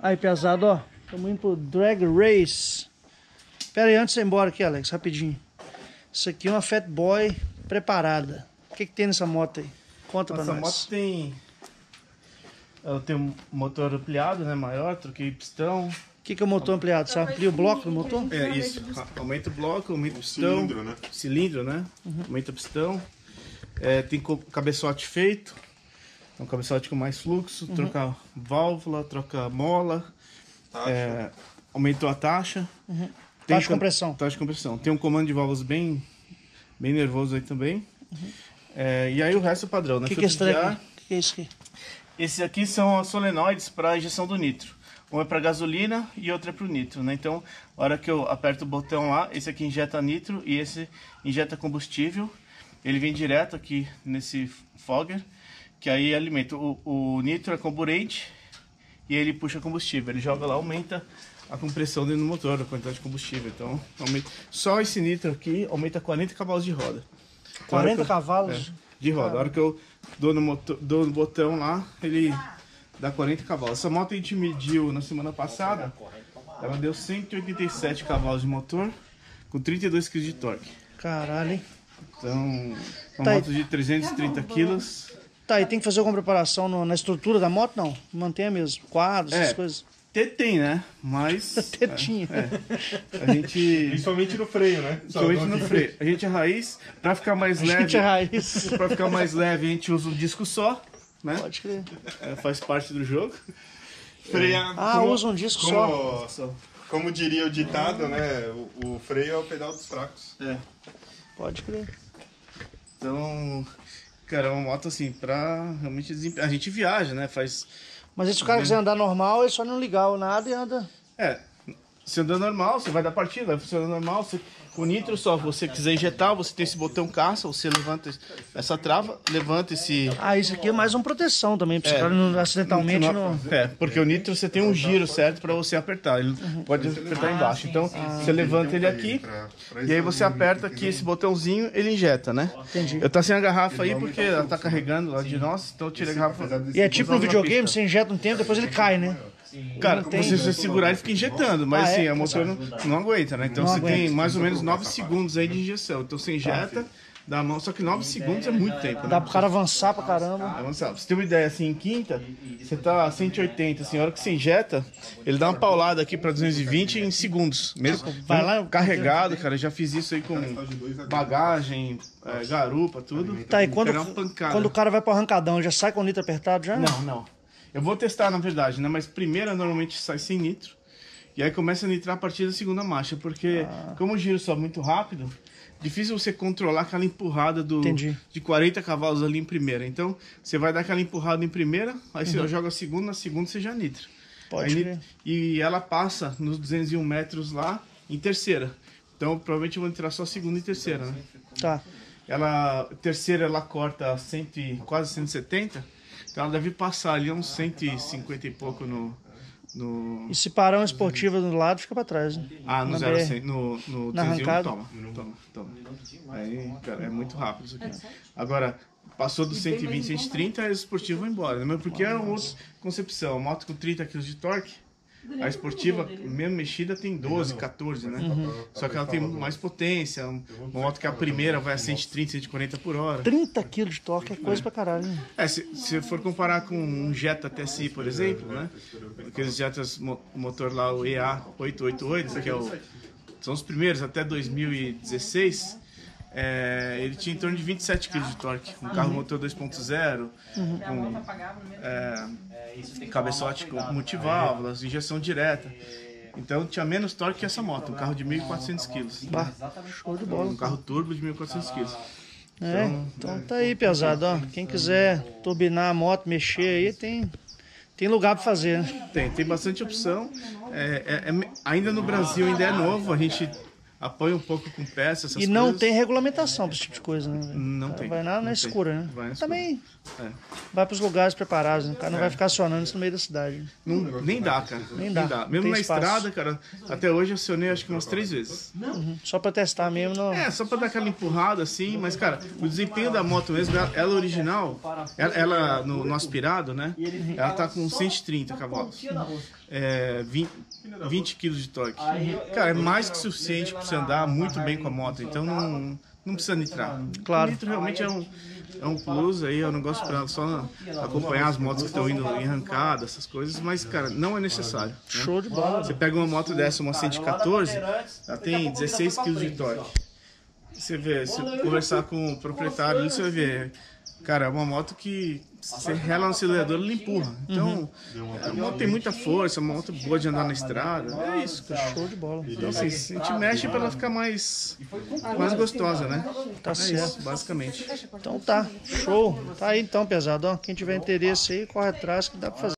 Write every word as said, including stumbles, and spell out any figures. Aí, pesado, ó. Estamos indo pro Drag Race. Pera aí, antes de ir embora aqui, Alex, rapidinho. Isso aqui é uma Fat Boy preparada. O que que tem nessa moto aí? Conta Nossa, pra nós. Essa moto tem... Eu tenho motor ampliado, né, maior, troquei pistão. O que que é o motor ampliado? Você amplia o bloco do motor? É isso, aumenta o bloco, aumenta o pistão. Cilindro, né? Cilindro, né? Uhum. Aumenta o pistão. É, tem cabeçote feito, é um cabeçote com mais fluxo, uhum. Troca válvula, troca mola, é, aumentou a taxa. Uhum. Taxa de compressão. Taxa de compressão. Tem um comando de válvulas bem, bem nervoso aí também. Uhum. É, e aí o resto é padrão, né? O que, que, que é isso aqui? Esses aqui são solenoides para injeção do nitro. Um é para gasolina e outro é para o nitro, né? Então, a hora que eu aperto o botão lá, esse aqui injeta nitro e esse injeta combustível. Ele vem direto aqui nesse fogger, que aí alimenta. O, o nitro é comburente e ele puxa combustível. Ele joga lá, aumenta a compressão dentro do motor, a quantidade de combustível. Então, aumenta. Só esse nitro aqui aumenta quarenta cavalos de roda. quarenta eu, cavalos? É. De roda, a hora que eu dou no, motor, dou no botão lá, ele dá quarenta cavalos. Essa moto a gente mediu na semana passada, ela deu cento e oitenta e sete cavalos de motor, com trinta e dois quilos de torque. Caralho, hein? Então, uma tá moto aí. De trezentos e trinta quilos. Tá, e tem que fazer alguma preparação no, na estrutura da moto, não? Mantenha mesmo, quadros, é, essas coisas. Tetem, né? Mas... Tetinha. É, é. A gente... Principalmente no freio, né? Principalmente no freio. A gente é raiz, pra ficar mais leve... A gente é raiz. Pra ficar mais leve, a gente usa um disco só, né? Pode crer. É, faz parte do jogo. Freia... Ah, como, usa um disco como, só. Como diria o ditado, ah, né? O, o freio é o pedal dos fracos. É. Pode crer. Então, cara, é uma moto assim, pra realmente desempenhar. A gente viaja, né? Faz... Mas se o cara quiser andar normal, é só não ligar ou nada e anda... É, se andar normal, você vai dar partida, vai funcionar normal. Se, com nitro só, você quiser injetar, você tem esse botão caça, você levanta essa trava, levanta esse... Ah, isso aqui é mais uma proteção também, para é, cara não acidentalmente não... não... É, porque o nitro você tem um giro certo para você apertar, ele uhum. Pode apertar embaixo. Então, ah, você levanta ele aqui, e aí você aperta aqui esse botãozinho, ele injeta, né? Entendi. Eu tô sem a garrafa aí porque ela tá carregando lá de nós, então eu tirei a garrafa... E é tipo no videogame, você injeta um tempo, depois ele cai, né? Sim, cara, você se segurar e fica injetando, mas ah, assim, é? A motor não, não aguenta, né? Então não você aguenta. Tem mais ou menos nove segundos aí de injeção. Então você injeta, dá a mão, só que nove segundos é muito tempo, né? Dá pro cara avançar pra caramba. Avançar. Pra você ter uma ideia, assim, em quinta, você tá a cento e oitenta, assim, a hora que você injeta, ele dá uma paulada aqui pra duzentos e vinte em segundos. Mesmo vai lá carregado, cara, eu já fiz isso aí com bagagem, é, garupa, tudo. Tá, e quando, quando o cara vai pro arrancadão, já sai com o nitro apertado já? Não, não. Eu vou testar, na verdade, né? Mas primeira normalmente sai sem nitro. E aí começa a nitrar a partir da segunda marcha. Porque ah. como o giro sobe muito rápido, difícil você controlar aquela empurrada do, de quarenta cavalos ali em primeira. Então, você vai dar aquela empurrada em primeira, aí uhum. você joga a segunda, na segunda você já nitra. Pode aí, nit... E ela passa nos duzentos e um metros lá em terceira. Então, provavelmente eu vou nitrar só segunda e terceira, né? Tá. Ela, terceira ela corta cem, quase cento e setenta. Então ela deve passar ali uns cento e cinquenta e pouco no... no... E se parar uma esportiva do lado, fica pra trás, né? Ah, no zero a cem, no, no duzentos e um, toma, toma, toma. Aí, cara, é muito rápido isso aqui. Agora, passou dos cento e vinte, cento e trinta, a esportiva vai embora, né? Porque é uma outra concepção, moto com trinta quilos de torque, a esportiva, mesmo mexida, tem doze, quatorze, né? Uhum. Só que ela tem mais potência. Uma moto que a primeira vai a cento e trinta, cento e quarenta por hora. trinta quilos de torque é coisa é. pra caralho, né? É, se, se for comparar com um Jetta T S I, por exemplo, né? Aqueles Jettas, motor lá, o E A oito oito oito, que é o, são os primeiros, até dois mil e dezesseis... É, ele tinha em torno de vinte e sete quilos de torque, um carro motor dois ponto zero, uhum. com é, cabeçote com multiválvulas, injeção direta. Então tinha menos torque que essa moto, um carro de mil e quatrocentos quilos. Bah, show de bola. Um carro turbo de mil e quatrocentos quilos. É, então, então tá aí, pesado. Ó. Quem quiser turbinar a moto, mexer aí, tem... Tem lugar para fazer, né? Tem, tem bastante opção. É, é, é, ainda no Brasil ainda é novo, a gente... Apoia um pouco com peça, essas coisas. E não coisas. Tem regulamentação para esse tipo de coisa, né? Não tem. Vai na, na escura, né? Vai na escura. Também é. Vai para os lugares preparados, né? O cara não é. vai ficar acionando isso no meio da cidade. Não, nem dá, cara. Nem dá. Nem dá. Mesmo tem na espaço. Estrada, cara, até hoje eu acionei acho que umas três vezes. Uhum. Só para testar mesmo. Não... É, só para dar aquela empurrada assim, mas, cara, o desempenho da moto mesmo, ela original, ela, ela no, no aspirado, né? Ela tá com cento e trinta cavalos. é, vinte quilos de torque. Cara, é mais que suficiente para você andar muito bem com a moto, então não, não precisa nitrar. Claro. O nitro realmente é um, é um plus, aí, é um negócio para só acompanhar as motos que estão indo em arrancada, essas coisas, mas, cara, não é necessário. Né? Show de bola. Você pega uma moto dessa, uma cento e quatorze, ela tem dezesseis quilos de torque. Você vê, se conversar com o proprietário, você vai ver, cara, é uma moto que você rela no acelerador, ele empurra. Então, uhum. a moto tem muita força, uma moto boa de andar na estrada, é isso, cara. Show de bola. Então, assim, a gente mexe para ela ficar mais, mais gostosa, né? Tá certo, basicamente. Então tá, show. Tá aí então, pesado, ó, quem tiver interesse aí, corre atrás que dá para fazer.